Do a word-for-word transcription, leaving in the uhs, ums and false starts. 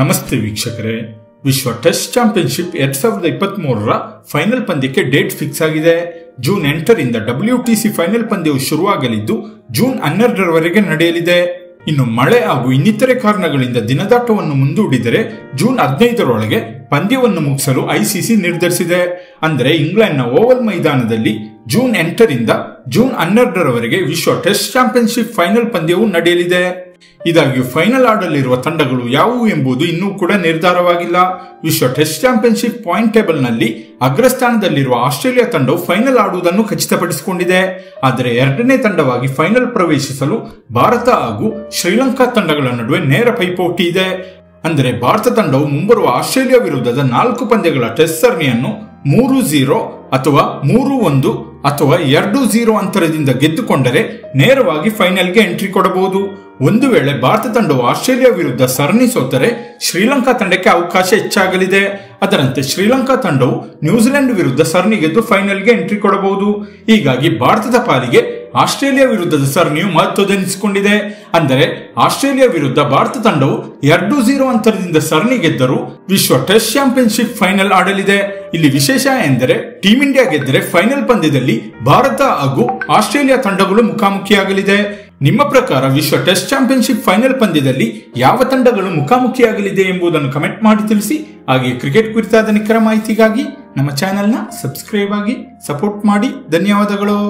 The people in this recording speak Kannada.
ನಮಸ್ತೆ ವೀಕ್ಷಕರೇ, ವಿಶ್ವ ಟೆಸ್ಟ್ ಚಾಂಪಿಯನ್ಶಿಪ್ ಎರಡ್ ಸಾವಿರದ ಇಪ್ಪತ್ಮೂರರ ಫೈನಲ್ ಪಂದ್ಯಕ್ಕೆ ಡೇಟ್ ಫಿಕ್ಸ್ ಆಗಿದೆ. ಜೂನ್ ಎಂಟರಿಂದ ಡಬ್ಲ್ಯೂಟಿಸಿ ಫೈನಲ್ ಪಂದ್ಯವು ಶುರುವಾಗಲಿದ್ದು ಜೂನ್ ಹನ್ನೆರಡರವರೆಗೆ ನಡೆಯಲಿದೆ. ಇನ್ನು ಮಳೆ ಹಾಗೂ ಇನ್ನಿತರೆ ಕಾರಣಗಳಿಂದ ದಿನದಾಟವನ್ನು ಮುಂದೂಡಿದರೆ ಜೂನ್ ಹದಿನೈದರೊಳಗೆ ಪಂದ್ಯವನ್ನು ಮುಗಿಸಲು ಐಸಿಸಿ ನಿರ್ಧರಿಸಿದೆ. ಅಂದರೆ ಇಂಗ್ಲೆಂಡ್ನ ಓವಲ್ ಮೈದಾನದಲ್ಲಿ ಜೂನ್ ಎಂಟರಿಂದ ಜೂನ್ ಹನ್ನೆರಡರವರೆಗೆ ವಿಶ್ವ ಟೆಸ್ಟ್ ಚಾಂಪಿಯನ್ಶಿಪ್ ಫೈನಲ್ ಪಂದ್ಯವು ನಡೆಯಲಿದೆ. ಇದಾಗಿಯೂ ಫೈನಲ್ ಆಡಲಿರುವ ತಂಡಗಳು ಯಾವುವು ಎಂಬುದು ಇನ್ನೂ ಕೂಡ ನಿರ್ಧಾರವಾಗಿಲ್ಲ. ವಿಶ್ವ ಟೆಸ್ಟ್ ಚಾಂಪಿಯನ್ಶಿಪ್ ಪಾಯಿಂಟ್ ಟೇಬಲ್ನಲ್ಲಿ ಅಗ್ರಸ್ಥಾನದಲ್ಲಿರುವ ಆಸ್ಟ್ರೇಲಿಯಾ ತಂಡವು ಫೈನಲ್ ಆಡುವುದನ್ನು ಖಚಿತಪಡಿಸಿಕೊಂಡಿದೆ. ಆದರೆ ಎರಡನೇ ತಂಡವಾಗಿ ಫೈನಲ್ ಪ್ರವೇಶಿಸಲು ಭಾರತ ಹಾಗೂ ಶ್ರೀಲಂಕಾ ತಂಡಗಳ ನಡುವೆ ನೇರ ಪೈಪೋಟಿ ಇದೆ. ಅಂದರೆ ಭಾರತ ತಂಡವು ಮುಂಬರುವ ಆಸ್ಟ್ರೇಲಿಯಾ ವಿರುದ್ಧದ ನಾಲ್ಕು ಪಂದ್ಯಗಳ ಟೆಸ್ಟ್ ಸರಣಿಯನ್ನು ಮೂರು ಝೀರೋ ಅಥವಾ ಮೂರು ಒಂದು ಅಥವಾ ಎರಡು ಝೀರೋ ಅಂತರದಿಂದ ಗೆದ್ದುಕೊಂಡರೆ ನೇರವಾಗಿ ಫೈನಲ್ಗೆ ಎಂಟ್ರಿ ಕೊಡಬಹುದು. ಒಂದು ವೇಳೆ ಭಾರತ ತಂಡವು ಆಸ್ಟ್ರೇಲಿಯಾ ವಿರುದ್ಧ ಸರಣಿ ಸೋತರೆ ಶ್ರೀಲಂಕಾ ತಂಡಕ್ಕೆ ಅವಕಾಶ ಹೆಚ್ಚಾಗಲಿದೆ. ಅದರಂತೆ ಶ್ರೀಲಂಕಾ ತಂಡವು ನ್ಯೂಜಿಲೆಂಡ್ ವಿರುದ್ಧ ಸರಣಿ ಗೆದ್ದು ಫೈನಲ್ಗೆ ಎಂಟ್ರಿ ಕೊಡಬಹುದು. ಹೀಗಾಗಿ ಭಾರತದ ಪಾಲಿಗೆ ಆಸ್ಟ್ರೇಲಿಯಾ ವಿರುದ್ಧದ ಸರಣಿಯು ಮಹತ್ವದೆನಿಸಿಕೊಂಡಿದೆ. ಅಂದರೆ ಆಸ್ಟ್ರೇಲಿಯಾ ವಿರುದ್ಧ ಭಾರತ ತಂಡವು ಎರಡು ಝೀರೋ ಅಂತರದಿಂದ ಸರಣಿ ಗೆದ್ದರೂ ವಿಶ್ವ ಟೆಸ್ಟ್ ಚಾಂಪಿಯನ್ಶಿಪ್ ಫೈನಲ್ ಆಡಲಿದೆ. ಇಲ್ಲಿ ವಿಶೇಷ ಎಂದರೆ ಟೀಂ ಇಂಡಿಯಾ ಗೆದ್ದರೆ ಫೈನಲ್ ಪಂದ್ಯದಲ್ಲಿ ಭಾರತ ಹಾಗೂ ಆಸ್ಟ್ರೇಲಿಯಾ ತಂಡಗಳು ಮುಖಾಮುಖಿಯಾಗಲಿದೆ. ನಿಮ್ಮ ಪ್ರಕಾರ ವಿಶ್ವ ಟೆಸ್ಟ್ ಚಾಂಪಿಯನ್ಶಿಪ್ ಫೈನಲ್ ಪಂದ್ಯದಲ್ಲಿ ಯಾವ ತಂಡಗಳು ಮುಖಾಮುಖಿಯಾಗಲಿದೆ ಎಂಬುದನ್ನು ಕಮೆಂಟ್ ಮಾಡಿ ತಿಳಿಸಿ. ಹಾಗೆ ಕ್ರಿಕೆಟ್ ಕುರಿತಾದ ನಿಖರ ಮಾಹಿತಿಗಾಗಿ ನಮ್ಮ ಚಾನೆಲ್ನ ಸಬ್ಸ್ಕ್ರೈಬ್ ಆಗಿ ಸಪೋರ್ಟ್ ಮಾಡಿ. ಧನ್ಯವಾದಗಳು.